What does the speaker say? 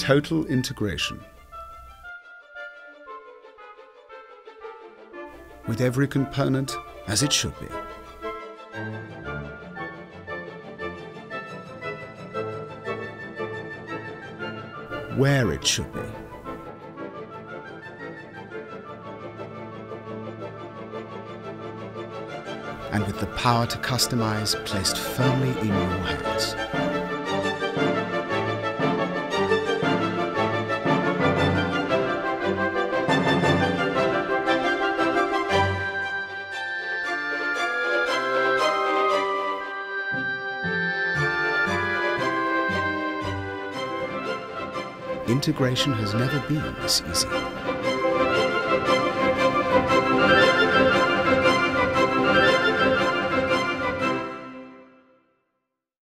total integration. With every component as it should be. Where it should be. And with the power to customize placed firmly in your hands. Integration has never been this easy.